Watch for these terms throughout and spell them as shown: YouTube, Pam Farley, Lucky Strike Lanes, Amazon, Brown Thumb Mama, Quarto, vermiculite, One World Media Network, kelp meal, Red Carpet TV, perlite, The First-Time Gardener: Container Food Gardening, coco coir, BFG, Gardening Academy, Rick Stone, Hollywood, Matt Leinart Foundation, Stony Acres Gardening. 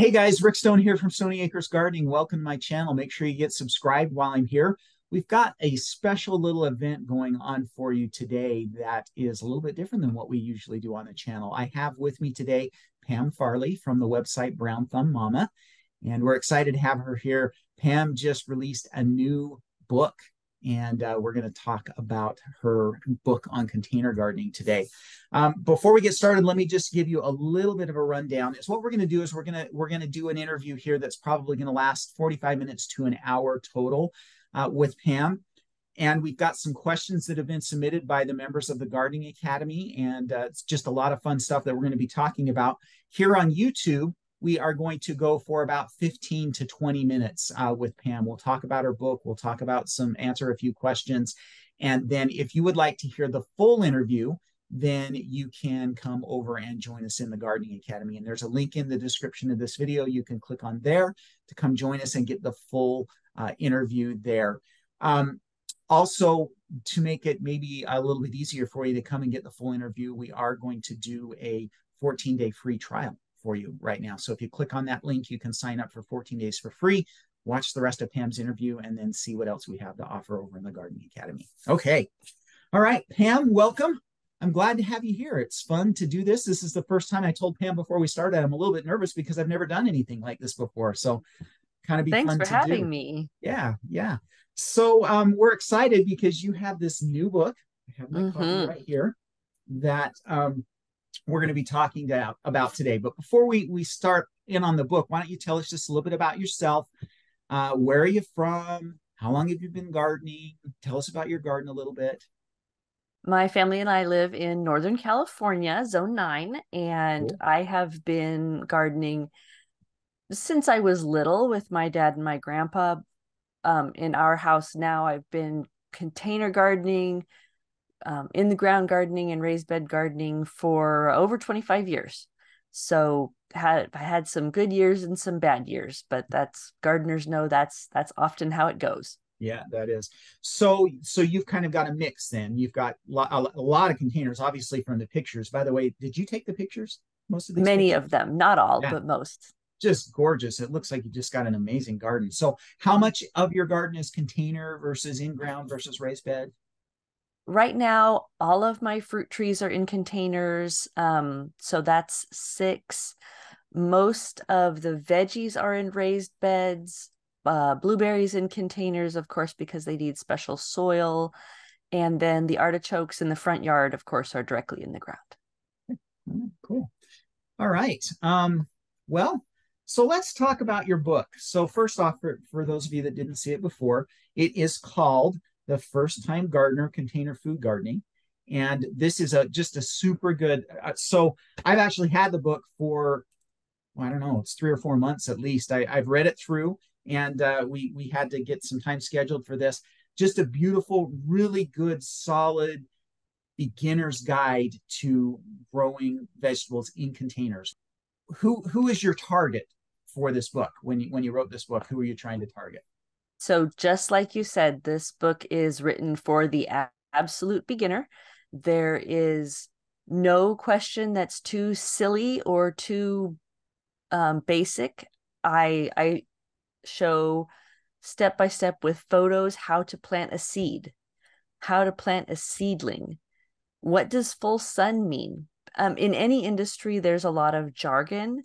Hey guys, Rick Stone here from Stony Acres Gardening. Welcome to my channel. Make sure you get subscribed while I'm here. We've got a special little event going on for you today that is a little bit different than what we usually do on the channel. I have with me today Pam Farley from the website Brown Thumb Mama, and we're excited to have her here. Pam just released a new book, and we're going to talk about her book on container gardening today. Before we get started, let me just give you a little bit of a rundown. Is what we're going to do is we're going to do an interview here that's probably going to last 45 minutes to an hour total with Pam. And we've got some questions that have been submitted by the members of the Gardening Academy, and it's just a lot of fun stuff that we're going to be talking about. Here on YouTube, we are going to go for about 15 to 20 minutes with Pam. We'll talk about her book. We'll talk about answer a few questions. And then if you would like to hear the full interview, then you can come over and join us in the Gardening Academy. And there's a link in the description of this video. You can click on there to come join us and get the full interview there. Also, to make it maybe a little bit easier for you to come and get the full interview, we are going to do a 14-day free trial for you right now. So if you click on that link, you can sign up for 14 days for free, watch the rest of Pam's interview, and then see what else we have to offer over in the Gardening Academy. Okay. All right, Pam, welcome. I'm glad to have you here. It's fun to do this. This is the first time. I told Pam before we started, I'm a little bit nervous because I've never done anything like this before. So kind of be fun to do. Thanks for having me. Yeah. Yeah. So we're excited because you have this new book. I have my copy right here that, we're going to be talking about today. But before we start in on the book, why don't you tell us just a little bit about yourself? Where are you from? How long have you been gardening? Tell us about your garden a little bit. My family and I live in Northern California, Zone 9, and cool. I have been gardening since I was little with my dad and my grandpa. In our house now, I've been container gardening, in the ground gardening and raised bed gardening for over 25 years. So I had some good years and some bad years, but that's, gardeners know that's often how it goes. Yeah, that is. So you've kind of got a mix then. You've got a lot of containers, obviously, from the pictures. By the way, did you take the pictures? Most of these? Many pictures? Of them, not all, yeah. But most. Just gorgeous. It looks like you just got an amazing garden. So how much of your garden is container versus in ground versus raised bed? Right now, all of my fruit trees are in containers, so that's 6. Most of the veggies are in raised beds, blueberries in containers, of course, because they need special soil. And then the artichokes in the front yard, of course, are directly in the ground. Cool. All right. Well, so let's talk about your book. So first off, for those of you that didn't see it before, it is called The First-Time Gardener: Container Food Gardening. And this is just a super good, so I've actually had the book for, well, I don't know, it's 3 or 4 months at least. I've read it through, and we had to get some time scheduled for this. Just a beautiful, really good, solid beginner's guide to growing vegetables in containers. Who is your target for this book? When you wrote this book, who were you trying to target? So just like you said, this book is written for the absolute beginner. There is no question that's too silly or too basic. I show step-by-step with photos how to plant a seed, how to plant a seedling. What does full sun mean? In any industry, there's a lot of jargon.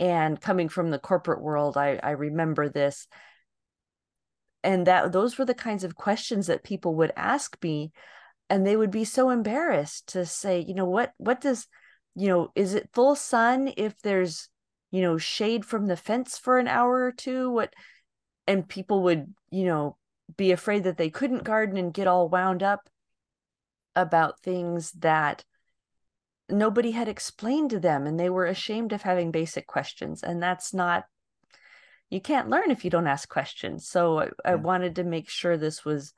And coming from the corporate world, I remember this. And those were the kinds of questions that people would ask me, and they would be so embarrassed to say, you know, what does, you know, is it full sun if there's, you know, shade from the fence for an hour or two? What? And people would, you know, be afraid that they couldn't garden and get all wound up about things that nobody had explained to them, and they were ashamed of having basic questions. And that's not, you can't learn if you don't ask questions. So I wanted to make sure this was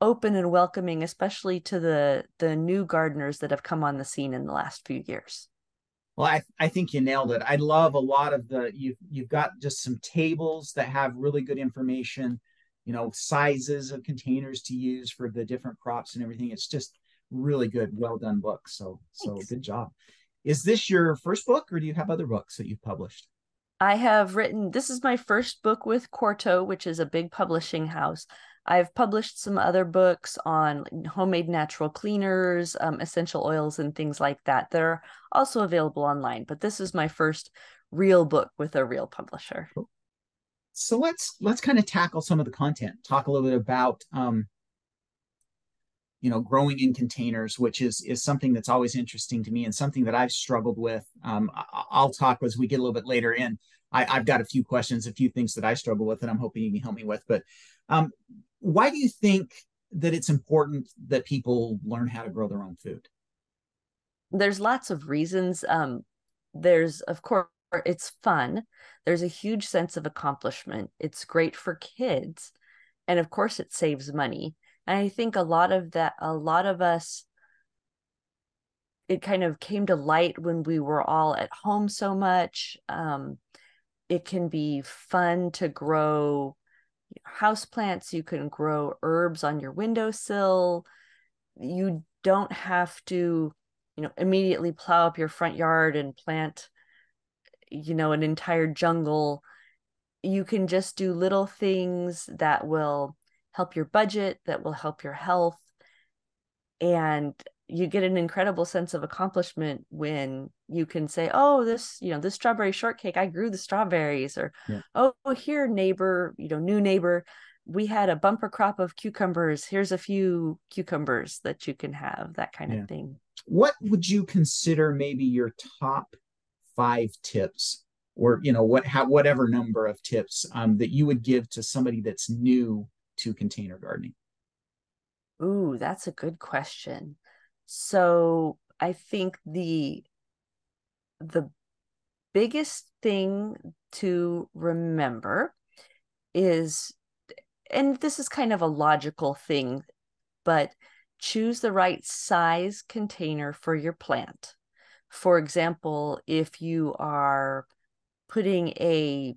open and welcoming, especially to the new gardeners that have come on the scene in the last few years. Well, I think you nailed it. I love a lot of the, you've got just some tables that have really good information, you know, sizes of containers to use for the different crops and everything. It's just really good, well done book. So good job. Is this your first book, or do you have other books that you've published? I have written, this is my first book with Quarto, which is a big publishing house. I've published some other books on homemade natural cleaners, essential oils, and things like that. They're also available online, but this is my first real book with a real publisher. So let's kind of tackle some of the content. Talk a little bit about you know, growing in containers, which is something that's always interesting to me and something that I've struggled with. I'll talk as we get a little bit later in. I've got a few questions, a few things that I struggle with, and I'm hoping you can help me with. But why do you think that it's important that people learn how to grow their own food? There's lots of reasons. There's, of course, it's fun. There's a huge sense of accomplishment. It's great for kids. And of course, it saves money. And I think a lot of us, it kind of came to light when we were all at home so much. It can be fun to grow houseplants. You can grow herbs on your windowsill. You don't have to, you know, immediately plow up your front yard and plant, you know, an entire jungle. You can just do little things that will help your budget, that will help your health. And you get an incredible sense of accomplishment when you can say, oh, this, you know, this strawberry shortcake, I grew the strawberries, or, yeah. Oh, here, neighbor, you know, new neighbor, we had a bumper crop of cucumbers. Here's a few cucumbers that you can have, that kind of thing. What would you consider maybe your top 5 tips, or, you know, whatever number of tips that you would give to somebody that's new to container gardening? Ooh, that's a good question. So I think the biggest thing to remember is, and this is kind of a logical thing, but choose the right size container for your plant. For example, if you are putting a,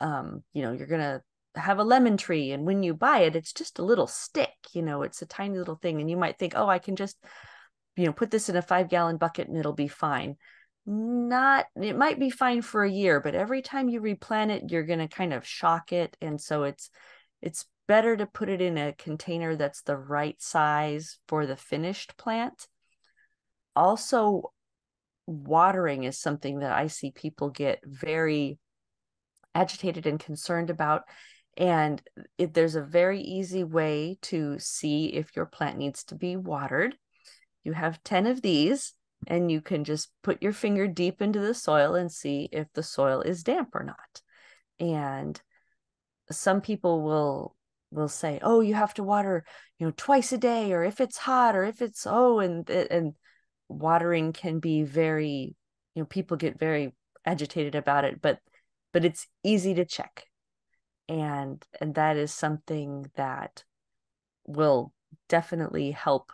you know, you're going to have a lemon tree, and when you buy it, it's just a little stick, you know, it's a tiny little thing. And you might think, oh, I can just, you know, put this in a 5-gallon bucket and it'll be fine. Not, it might be fine for a year, but every time you replant it, you're going to kind of shock it. And so it's better to put it in a container that's the right size for the finished plant. Also, watering is something that I see people get very agitated and concerned about. And there's a very easy way to see if your plant needs to be watered. You have 10 of these, and you can just put your finger deep into the soil and see if the soil is damp or not. And some people will say, oh, you have to water, you know, twice a day, or if it's hot, or if it's, oh, and watering can be very, you know, people get very agitated about it, but it's easy to check. And that is something that will definitely help.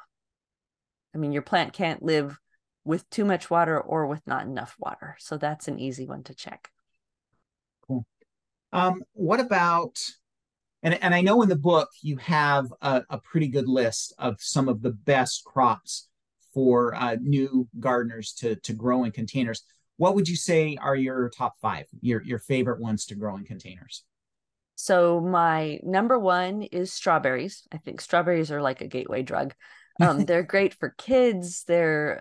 I mean, your plant can't live with too much water or with not enough water. So that's an easy one to check. Cool. What about, and I know in the book you have a pretty good list of some of the best crops for new gardeners to grow in containers. What would you say are your top 5, your favorite ones to grow in containers? So my number one is strawberries. I think strawberries are like a gateway drug. They're great for kids. They're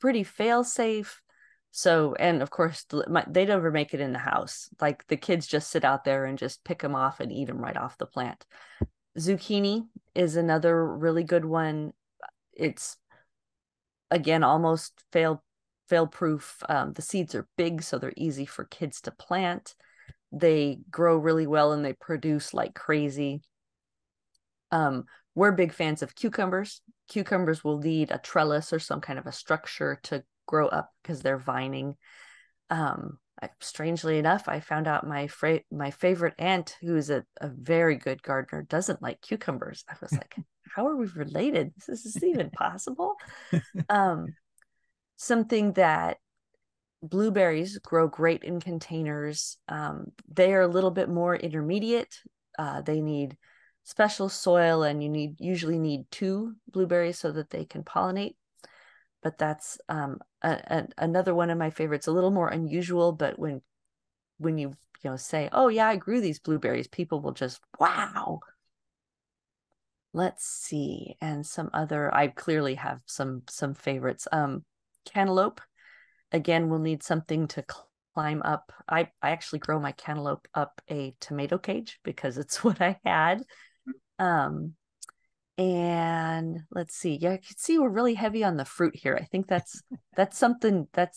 pretty fail safe. So, and of course, they never make it in the house. Like the kids just sit out there and just pick them off and eat them right off the plant. Zucchini is another really good one. It's, again, almost fail-proof. The seeds are big, so they're easy for kids to plant. They grow really well and they produce like crazy. We're big fans of cucumbers. Cucumbers will need a trellis or some kind of a structure to grow up because they're vining. Strangely enough, I found out my favorite aunt, who is a very good gardener, doesn't like cucumbers. I was like, how are we related? Is this even possible? Something that blueberries grow great in containers. They are a little bit more intermediate. They need special soil, and you usually need 2 blueberries so that they can pollinate. But that's another one of my favorites, a little more unusual, but when you say, oh yeah, I grew these blueberries, people will just, wow. Let's see. And some other, I clearly have some favorites. Cantaloupe, again, we'll need something to climb up. I actually grow my cantaloupe up a tomato cage because it's what I had. And let's see. Yeah, I can see we're really heavy on the fruit here. I think that's something that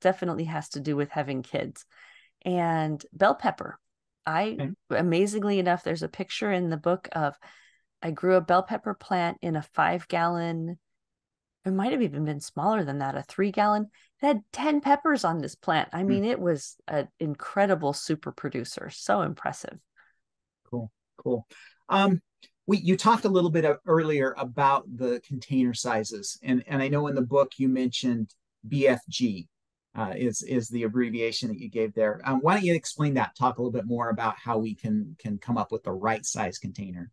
definitely has to do with having kids. And bell pepper. Amazingly enough, there's a picture in the book of, I grew a bell pepper plant in a 5-gallon, it might have even been smaller than that, a 3-gallon. It had 10 peppers on this plant. I mean, it was an incredible super producer. So impressive. Cool. You talked a little bit earlier about the container sizes. And I know in the book you mentioned BFG is the abbreviation that you gave there. Why don't you explain that? Talk a little bit more about how we can come up with the right size container.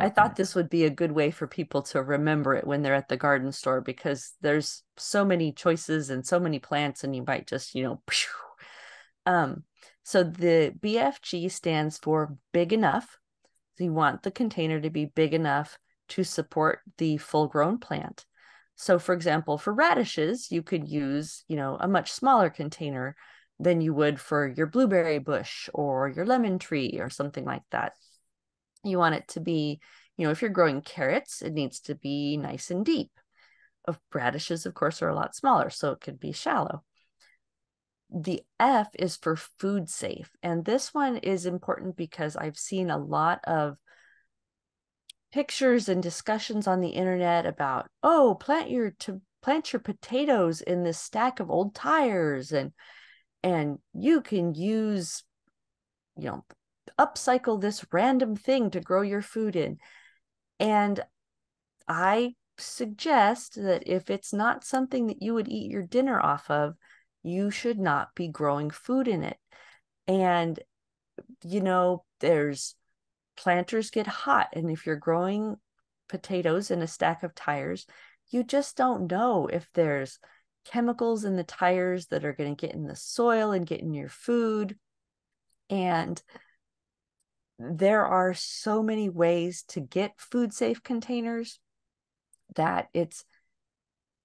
I thought this would be a good way for people to remember it when they're at the garden store, because there's so many choices and so many plants, and you might just, pew. So the BFG stands for big enough. So you want the container to be big enough to support the full-grown plant. So for example, for radishes, you could use, a much smaller container than you would for your blueberry bush or your lemon tree or something like that. You want it to be, if you're growing carrots, it needs to be nice and deep. Radishes, of course, are a lot smaller, so it could be shallow. The F is for food safe. And this one is important because I've seen a lot of pictures and discussions on the internet about, plant your potatoes in this stack of old tires, and you can use, upcycle this random thing to grow your food in. And I suggest that if it's not something that you would eat your dinner off of, you should not be growing food in it. And, there's planters get hot. And if you're growing potatoes in a stack of tires, you just don't know if there's chemicals in the tires that are going to get in the soil and get in your food. And there are so many ways to get food safe containers that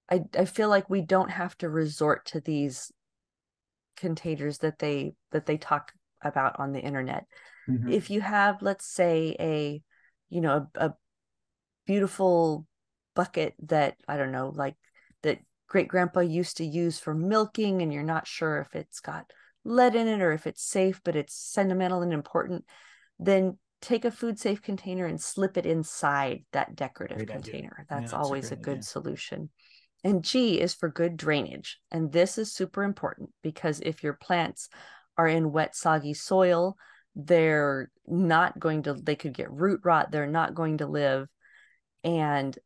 I feel like we don't have to resort to these containers that they talk about on the internet. Mm-hmm. If you have, let's say, a beautiful bucket that, I don't know, like that great grandpa used to use for milking, and you're not sure if it's got lead in it or if it's safe, but it's sentimental and important, then take a food safe container and slip it inside that decorative container. That's always a good solution. And G is for good drainage. And this is super important because if your plants are in wet, soggy soil, they could get root rot. They're not going to live. And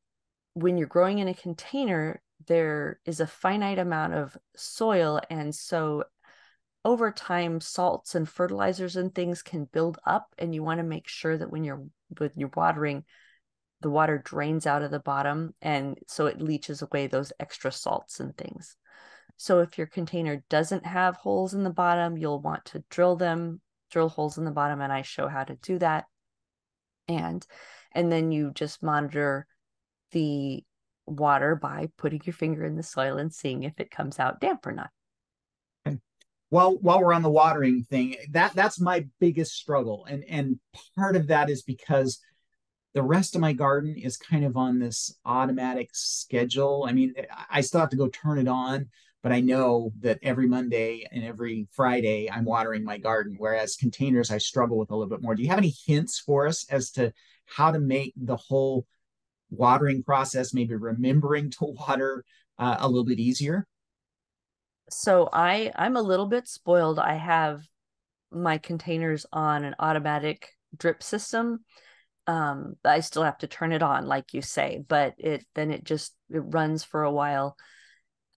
when you're growing in a container, there is a finite amount of soil. And so over time, salts and fertilizers and things can build up, and you want to make sure that when you're watering, the water drains out of the bottom, and so it leaches away those extra salts and things. So if your container doesn't have holes in the bottom, you'll want to drill holes in the bottom, and I show how to do that. And then you just monitor the water by putting your finger in the soil and seeing if it comes out damp or not. While we're on the watering thing, that's my biggest struggle. And part of that is because the rest of my garden is kind of on this automatic schedule. I mean, I still have to go turn it on, but I know that every Monday and every Friday I'm watering my garden, whereas containers I struggle with a little bit more. Do you have any hints for us as to how to make the whole watering process, maybe remembering to water a little bit easier? So I'm a little bit spoiled. I have my containers on an automatic drip system. I still have to turn it on, like you say, but it runs for a while.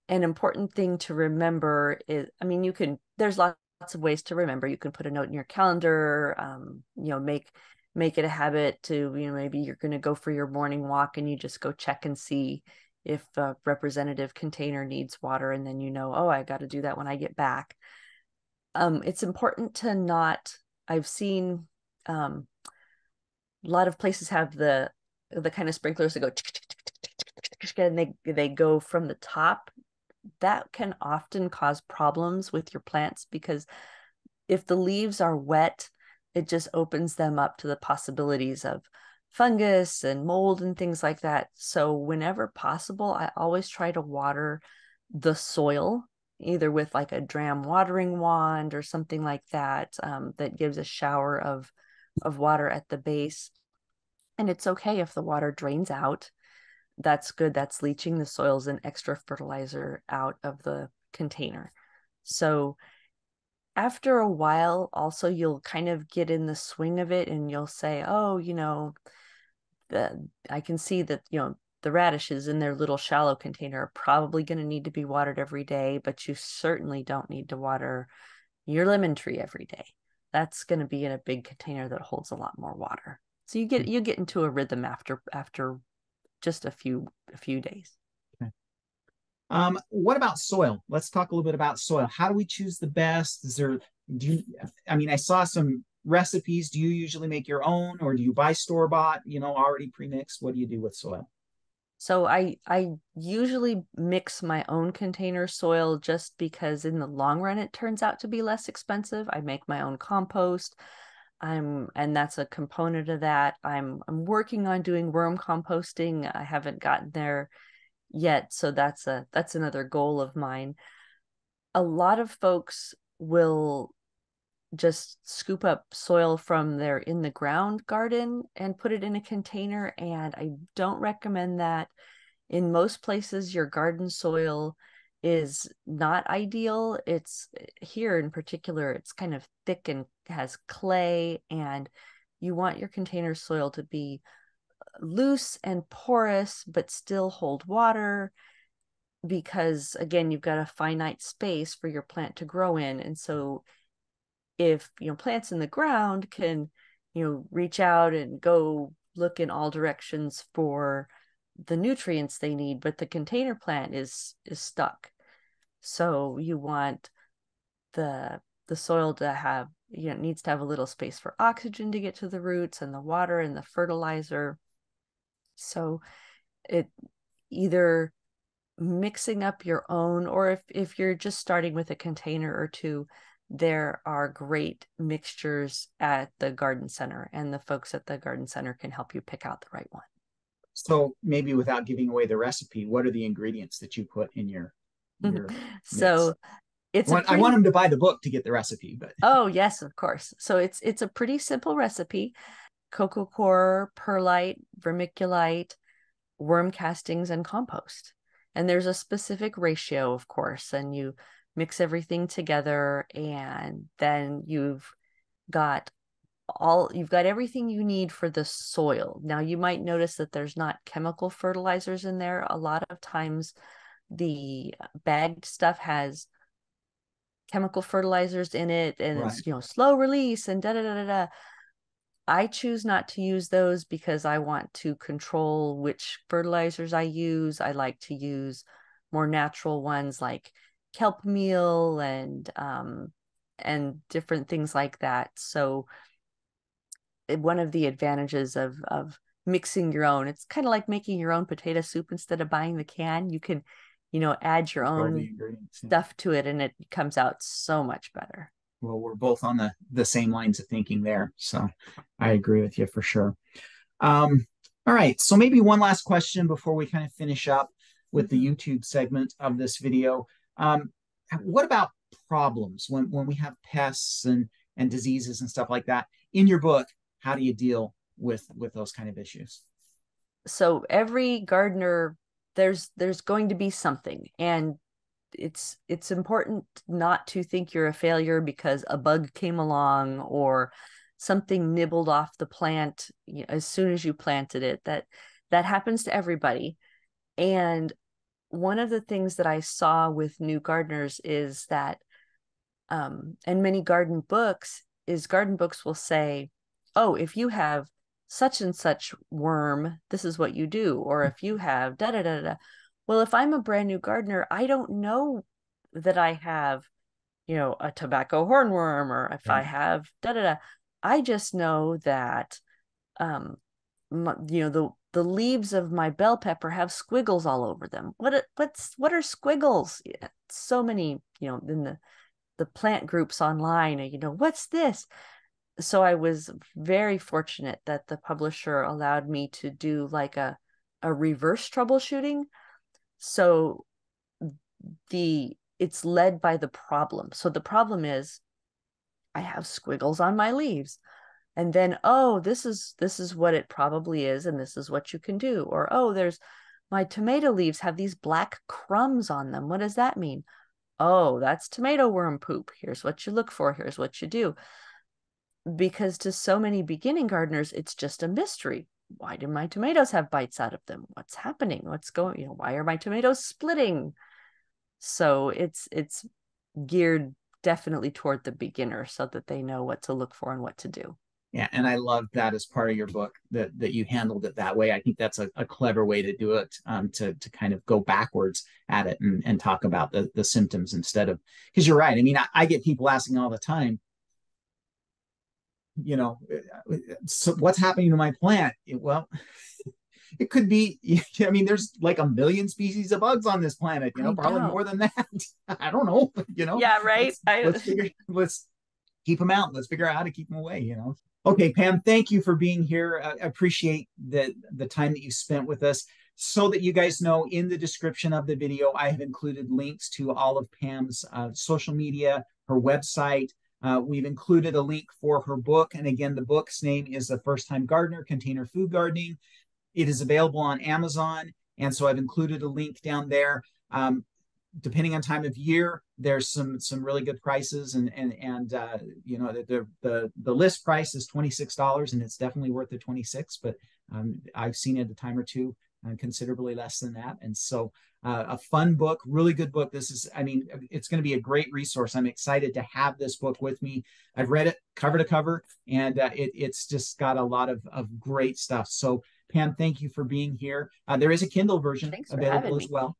An important thing to remember is, there's lots of ways to remember. You can put a note in your calendar, make it a habit to, maybe you're going to go for your morning walk and you just go check and see if a representative container needs water, and then you know, oh, I got to do that when I get back. It's important to not, I've seen a lot of places have the kind of sprinklers that go and they go from the top. That can often cause problems with your plants, because if the leaves are wet, it just opens them up to the possibilities of fungus and mold and things like that. So whenever possible, I always try to water the soil, either with like a dram watering wand or something like that, that gives a shower of water at the base. And it's okay if the water drains out. That's good. That's leaching the soils and extra fertilizer out of the container. So after a while, also, you'll kind of get in the swing of it, and you'll say, oh, you know, I can see that, you know, the radishes in their little shallow container are probably going to need to be watered every day, but you certainly don't need to water your lemon tree every day. That's going to be in a big container that holds a lot more water. So you get into a rhythm after just a few days. Okay. What about soil? Let's talk a little bit about soil. How do we choose the best? I mean, I saw some recipes. Do you usually make your own, or do you buy store-bought, you know, already pre-mixed? What do you do with soil? So I usually mix my own container soil, just because in the long run, it turns out to be less expensive. I make my own compost. And that's a component of that. I'm working on doing worm composting. I haven't gotten there yet, so that's another goal of mine. A lot of folks will just scoop up soil from their in the ground garden and put it in a container, and I don't recommend that. In most places, your garden soil is not ideal. It's here in particular, it's kind of thick and has clay, and you want your container soil to be loose and porous, but still hold water, because again, you've got a finite space for your plant to grow in. And so if, you know, plants in the ground can, you know, reach out and go look in all directions for the nutrients they need, but the container plant is stuck. So you want the soil to have, you know, it needs to have a little space for oxygen to get to the roots and the water and the fertilizer. So it either mixing up your own, or if you're just starting with a container or two, there are great mixtures at the garden center, and the folks at the garden center can help you pick out the right one. So maybe without giving away the recipe, what are the ingredients that you put in your So it's I want them to buy the book to get the recipe, but oh yes, of course. So it's a pretty simple recipe: coco coir, perlite, vermiculite, worm castings, and compost. And there's a specific ratio, of course, and you mix everything together, and then you've got everything you need for the soil. Now, you might notice that there's not chemical fertilizers in there. A lot of times the bagged stuff has chemical fertilizers in it, and right, it's, you know, slow release and da-da-da-da-da. I choose not to use those because I want to control which fertilizers I use. I like to use more natural ones like kelp meal and different things like that. So one of the advantages of mixing your own, it's kind of like making your own potato soup. Instead of buying the can, you can, you know, add your own stuff to it, and it comes out so much better. Well, we're both on the same lines of thinking there, so I agree with you for sure. All right, so maybe one last question before we kind of finish up with the YouTube segment of this video. What about problems when we have pests and diseases and stuff like that? In your book, how do you deal with those kind of issues? So every gardener, there's going to be something, and it's important not to think you're a failure because a bug came along or something nibbled off the plant, you know, as soon as you planted it. That happens to everybody. And one of the things that I saw with new gardeners is that, and many garden books, is garden books will say, oh, if you have such and such worm, this is what you do. Or if you have da da da da, Well, if I'm a brand new gardener, I don't know that I have, you know, a tobacco hornworm, or if I have I just know that, you know, the leaves of my bell pepper have squiggles all over them. What are squiggles? So many, you know, in the plant groups online, you know, what's this? So I was very fortunate that the publisher allowed me to do like a reverse troubleshooting. So it's led by the problem. So the problem is I have squiggles on my leaves, and then, oh, this is what it probably is, and this is what you can do. Or, oh, there's my tomato leaves have these black crumbs on them. What does that mean? Oh, that's tomato worm poop. Here's what you look for. Here's what you do. Because to so many beginning gardeners, it's just a mystery. Why do my tomatoes have bites out of them? What's happening? What's going, you know, why are my tomatoes splitting? So it's geared definitely toward the beginner so that they know what to look for and what to do. Yeah. And I love that as part of your book that you handled it that way. I think that's a clever way to do it, to kind of go backwards at it and talk about the symptoms instead of, because you're right. I mean, I get people asking all the time, you know, so what's happening to my plant? Well, it could be, I mean, there's like a million species of bugs on this planet, you know, probably more than that. I don't know, you know? Yeah, right. Let's keep them out. Let's figure out how to keep them away, you know? Okay, Pam, thank you for being here. I appreciate the time that you spent with us. So that you guys know, in the description of the video, I have included links to all of Pam's social media, her website. We've included a link for her book. And again, the book's name is The First-Time Gardener: Container Food Gardening. It is available on Amazon. And so I've included a link down there. Depending on time of year, there's some really good prices. And you know, the list price is $26, and it's definitely worth the $26. But I've seen it a time or two considerably less than that. And so a fun book, really good book. This is, I mean, it's going to be a great resource. I'm excited to have this book with me. I've read it cover to cover, and it's just got a lot of great stuff. So Pam, thank you for being here. There is a Kindle version available as well.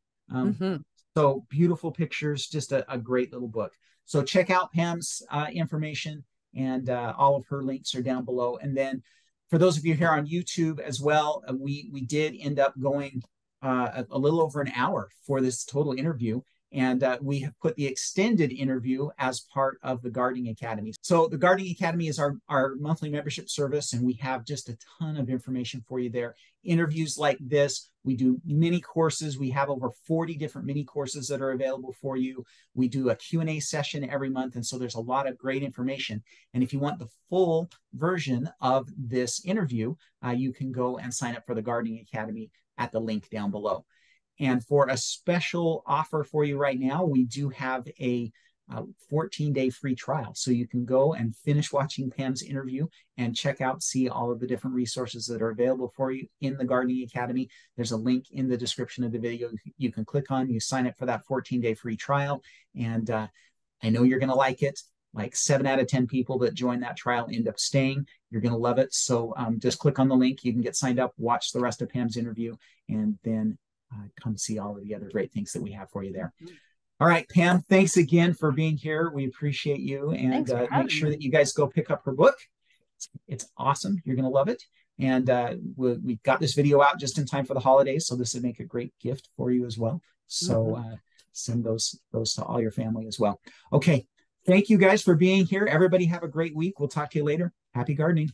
So beautiful pictures, just a great little book. So check out Pam's information, and all of her links are down below. And then for those of you here on YouTube as well, we did end up going a little over an hour for this total interview. And we have put the extended interview as part of the Gardening Academy. So the Gardening Academy is our monthly membership service, and we have just a ton of information for you there. Interviews like this, we do mini courses. We have over 40 different mini courses that are available for you. We do a Q&A session every month, and so there's a lot of great information. And if you want the full version of this interview, you can go and sign up for the Gardening Academy at the link down below. And for a special offer for you right now, we do have a 14-day free trial. So you can go and finish watching Pam's interview and see all of the different resources that are available for you in the Gardening Academy. There's a link in the description of the video you can click on. You sign up for that 14-day free trial. And I know you're going to like it. Like 7 out of 10 people that join that trial end up staying. You're going to love it. So just click on the link. You can get signed up, watch the rest of Pam's interview, and then come see all of the other great things that we have for you there. All right, Pam, thanks again for being here. We appreciate you. And make sure that you guys go pick up her book. It's awesome. You're going to love it. And we got this video out just in time for the holidays. So this would make a great gift for you as well. So send those to all your family as well. Okay. Thank you guys for being here. Everybody have a great week. We'll talk to you later. Happy gardening.